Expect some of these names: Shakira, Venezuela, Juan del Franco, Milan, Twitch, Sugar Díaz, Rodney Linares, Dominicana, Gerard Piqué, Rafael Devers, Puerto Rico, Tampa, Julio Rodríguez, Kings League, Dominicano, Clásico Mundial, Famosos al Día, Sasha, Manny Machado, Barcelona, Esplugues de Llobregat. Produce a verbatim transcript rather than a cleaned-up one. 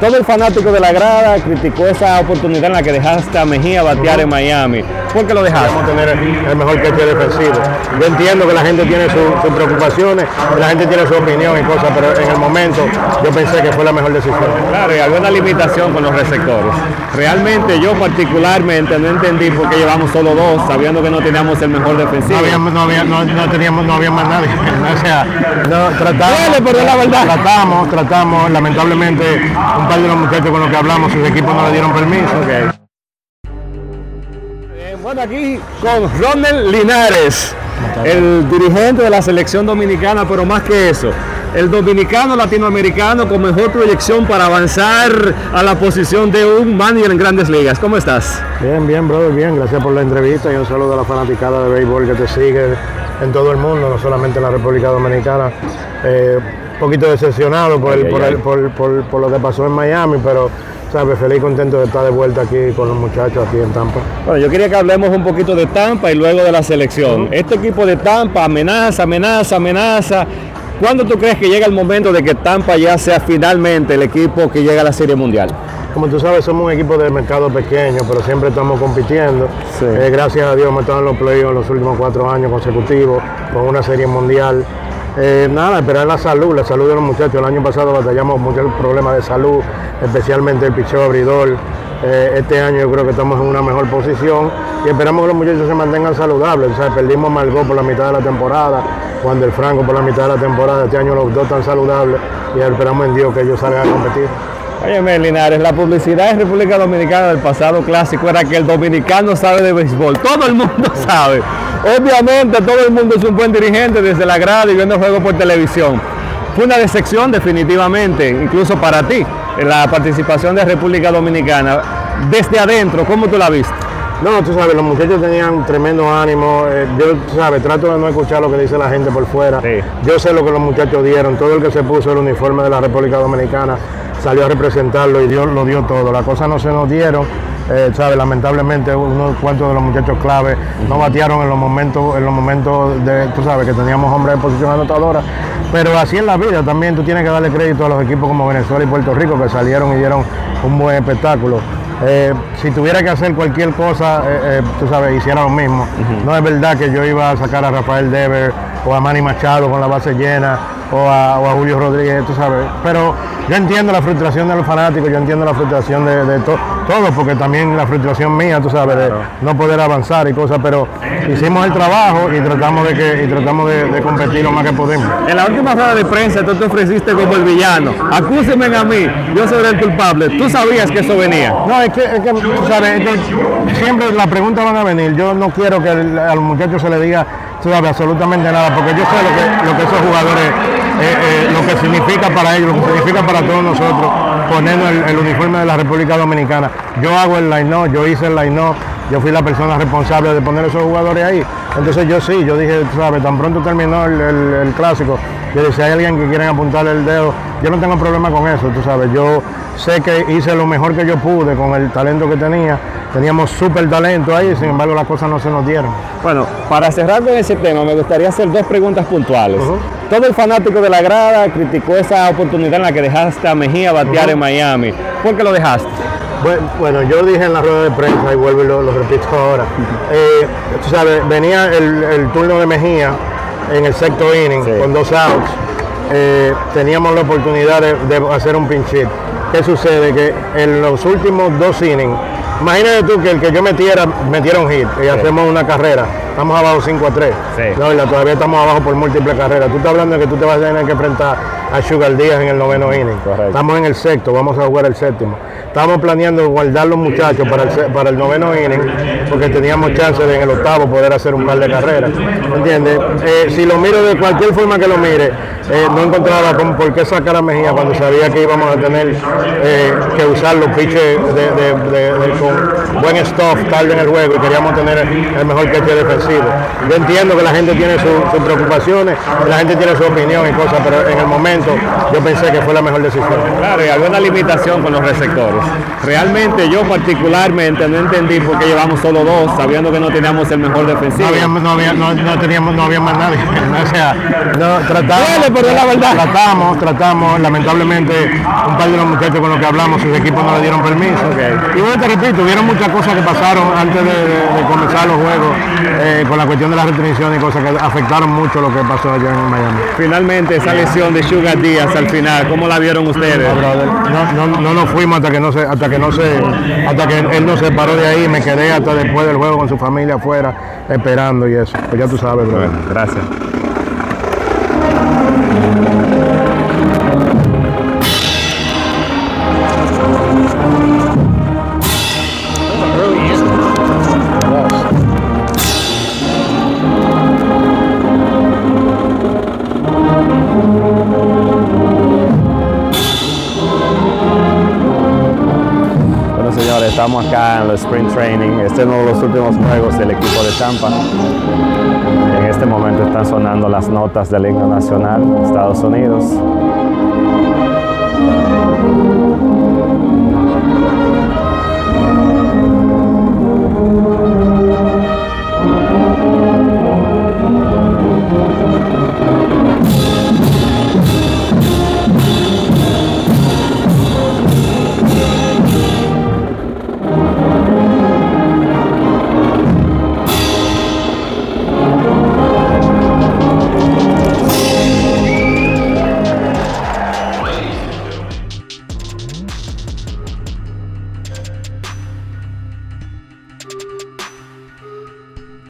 Todo el fanático de la grada criticó esa oportunidad en la que dejaste a Mejía batear uh-huh. en Miami. ¿Por qué lo dejaste? Vamos a tener el mejor catcher defensivo. Yo entiendo que la gente tiene su, sus preocupaciones, la gente tiene su opinión y cosas, pero en el momento yo pensé que fue la mejor decisión. Claro, y había una limitación con los receptores. Realmente yo particularmente no entendí por qué llevamos solo dos, sabiendo que no teníamos el mejor defensivo. No había, no había, no, no teníamos, no había más nadie. O sea, no, tratamos, Dale, pero la verdad. tratamos, tratamos, lamentablemente un par de los muchachos con los que hablamos, sus equipos no le dieron permiso. Okay. Eh, bueno, aquí con Rodney Linares, el dirigente de la selección dominicana, pero más que eso, el dominicano latinoamericano con mejor proyección para avanzar a la posición de un manager en Grandes Ligas. ¿Cómo estás? Bien, bien, brother, bien. Gracias por la entrevista y un saludo a la fanaticada de béisbol que te sigue en todo el mundo, no solamente en la República Dominicana. Eh, un poquito decepcionado por, el, ay, por, ay. El, por, por, por lo que pasó en Miami, pero sabes, feliz y contento de estar de vuelta aquí con los muchachos aquí en Tampa. Bueno, yo quería que hablemos un poquito de Tampa y luego de la selección. Uh-huh. Este equipo de Tampa amenaza, amenaza, amenaza. ¿Cuándo tú crees que llega el momento de que Tampa ya sea finalmente el equipo que llega a la Serie Mundial? Como tú sabes, somos un equipo de mercado pequeño, pero siempre estamos compitiendo. Sí. Eh, gracias a Dios hemos estado en los playoffs los últimos cuatro años consecutivos con una Serie Mundial. Eh, nada, esperar la salud, la salud de los muchachos. El año pasado batallamos muchos problemas de salud, especialmente el picheo abridor. Eh, este año yo creo que estamos en una mejor posición y esperamos que los muchachos se mantengan saludables. O sea, perdimos Margot por la mitad de la temporada, Juan del Franco por la mitad de la temporada. Este año los dos están saludables y esperamos en Dios que ellos salgan a competir. Óyeme, Linares, la publicidad en República Dominicana del pasado clásico era que el dominicano sabe de béisbol. Todo el mundo sabe. Obviamente todo el mundo es un buen dirigente desde la grada y viendo juegos por televisión. Fue una decepción definitivamente, incluso para ti, la participación de República Dominicana. Desde adentro, ¿cómo tú la viste? No, tú sabes, los muchachos tenían tremendo ánimo. Eh, yo, tú sabes, trato de no escuchar lo que dice la gente por fuera. Sí. Yo sé lo que los muchachos dieron. Todo el que se puso el uniforme de la República Dominicana salió a representarlo y Dios lo dio todo. Las cosas no se nos dieron. Eh, sabe, lamentablemente unos cuantos de los muchachos clave no batearon en los momentos, en los momentos de, tú sabes, que teníamos hombres en posición anotadora, pero así es la vida también. Tú tienes que darle crédito a los equipos como Venezuela y Puerto Rico que salieron y dieron un buen espectáculo. Eh, si tuviera que hacer cualquier cosa, eh, eh, tú sabes, hiciera lo mismo. Uh-huh. No es verdad que yo iba a sacar a Rafael Devers o a Manny Machado con la base llena o a, o a Julio Rodríguez, tú sabes. Pero yo entiendo la frustración de los fanáticos, yo entiendo la frustración de, de to, todos, porque también la frustración mía, tú sabes, de no poder avanzar y cosas, pero hicimos el trabajo y tratamos de, que, y tratamos de, de competir lo más que podemos. En la última rueda de prensa tú te ofreciste como el villano. Acúsenme a mí, yo soy el culpable. ¿Tú sabías que eso venía? No, es que, es que, ¿sabes? Es que siempre las preguntas van a venir. Yo no quiero que el, a los muchachos se les diga, tú sabes, absolutamente nada, porque yo sé lo que, lo que esos jugadores, eh, eh, lo que significa para ellos, lo que significa para todos nosotros, ponernos el, el uniforme de la República Dominicana. Yo hago el line-up, yo hice el line-up, yo fui la persona responsable de poner esos jugadores ahí. Entonces yo sí, yo dije, tú sabes, tan pronto terminó el, el, el clásico, yo dije, si hay alguien que quieren apuntarle el dedo, yo no tengo problema con eso, tú sabes. Yo sé que hice lo mejor que yo pude con el talento que tenía. Teníamos súper talento ahí, sin embargo las cosas no se nos dieron. Bueno, para cerrar con ese tema, me gustaría hacer dos preguntas puntuales. Uh-huh. Todo el fanático de la grada criticó esa oportunidad en la que dejaste a Mejía batear uh-huh. en Miami. ¿Por qué lo dejaste? Bueno, bueno, yo dije en la rueda de prensa, y vuelvo y lo, lo repito ahora. Uh-huh. eh, tú sabes, venía el, el turno de Mejía en el sexto inning, sí, con dos outs. Eh, teníamos la oportunidad de, de hacer un pinch hit. ¿Qué sucede? Que en los últimos dos innings, imagínate tú que el que yo metiera, metiera un hit y sí, hacemos una carrera, estamos abajo cinco a tres, sí, no, y la, todavía estamos abajo por múltiples carreras. Tú estás hablando de que tú te vas a tener que enfrentar a Sugar Díaz en el noveno inning. Correcto. Estamos en el sexto, vamos a jugar el séptimo. Estamos planeando guardar los muchachos para el, para el noveno inning porque teníamos chance de en el octavo poder hacer un par de carreras, ¿entiendes? Eh, si lo miro de cualquier forma que lo mire, eh, no encontraba con, por qué sacar a Mejía cuando sabía que íbamos a tener eh, que usar los pitches de, de, de, de, con buen stuff tarde en el juego y queríamos tener el mejor catcher defensivo. Yo entiendo que la gente tiene su, sus preocupaciones, la gente tiene su opinión y cosas, pero en el momento yo pensé que fue la mejor decisión. Claro, y había una limitación con los receptores. Realmente yo particularmente no entendí por qué llevamos solo dos, sabiendo que no teníamos el mejor defensivo. No había, no había, no, no teníamos, no había más nadie. O sea, no, tratamos, Dale, pero es la verdad. Tratamos, tratamos, lamentablemente un par de los muchachos con los que hablamos, sus equipos no le dieron permiso. Okay. Y bueno, te repito, hubieron muchas cosas que pasaron antes de, de comenzar los juegos, eh, con la cuestión de las restricciones y cosas que afectaron mucho lo que pasó allá en Miami. Finalmente, esa lesión de Sugar Díaz al final, ¿cómo la vieron ustedes? No, no, no nos fuimos hasta que no se, hasta que no se, hasta que él no se paró de ahí, me quedé hasta después del juego con su familia afuera, esperando y eso. Pues ya tú sabes, bro. Bueno, gracias. Estamos acá en el Spring Training. Este es uno de los últimos juegos del equipo de Tampa. En este momento están sonando las notas del himno nacional de Estados Unidos.